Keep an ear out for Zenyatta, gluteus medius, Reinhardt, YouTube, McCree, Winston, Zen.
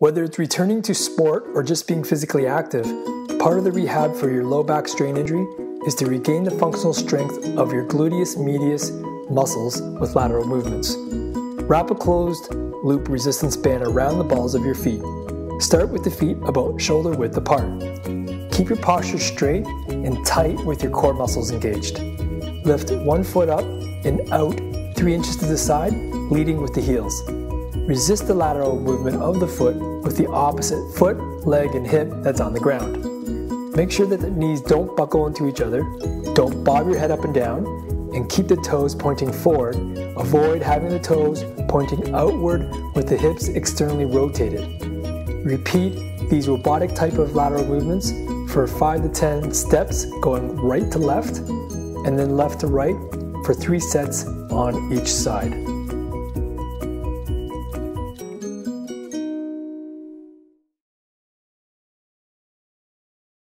Whether it's returning to sport or just being physically active, part of the rehab for your low back strain injury is to regain the functional strength of your gluteus medius muscles with lateral movements. Wrap a closed loop resistance band around the balls of your feet. Start with the feet about shoulder width apart. Keep your posture straight and tight with your core muscles engaged. Lift one foot up and out 3 inches to the side, leading with the heels. Resist the lateral movement of the foot with the opposite foot, leg, and hip that's on the ground. Make sure that the knees don't buckle into each other, don't bob your head up and down, and keep the toes pointing forward. Avoid having the toes pointing outward with the hips externally rotated. Repeat these robotic type of lateral movements for 5 to 10 steps, going right to left, and then left to right for 3 sets on each side.